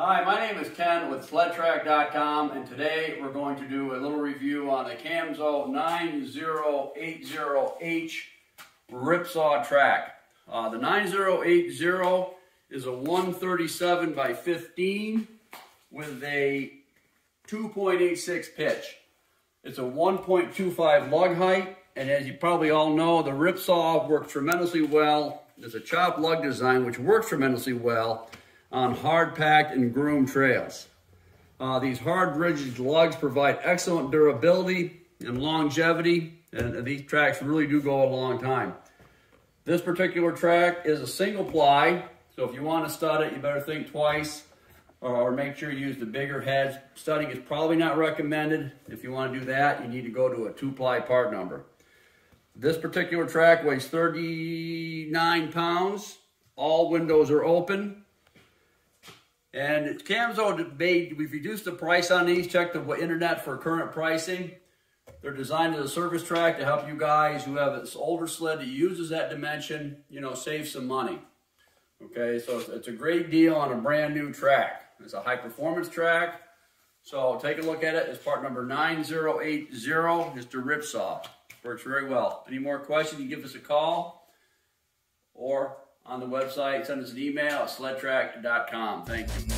Hi, my name is Ken with SledTrack.com, and today we're going to do a little review on the Camso 9080H Ripsaw track. The 9080 is a 137x15 with a 2.86 pitch. It's a 1.25 lug height, and as you probably all know, the Ripsaw works tremendously well. There's a chopped lug design which works tremendously well on hard-packed and groomed trails. These hard, rigid lugs provide excellent durability and longevity, and these tracks really do go a long time. This particular track is a single ply, so if you want to stud it, you better think twice or make sure you use the bigger heads. Studding is probably not recommended. If you want to do that, you need to go to a 2-ply part number. This particular track weighs 39 pounds. All windows are open. And Camso, we've reduced the price on these. Check the internet for current pricing. They're designed as a service track to help you guys who have this older sled that uses that dimension, you know, save some money. Okay, so it's a great deal on a brand new track. It's a high performance track. So take a look at it. It's part number 9080, Mr. Ripsaw. Works very well. Any more questions, you give us a call or on the website, send us an email at SledTrack.com. Thank you.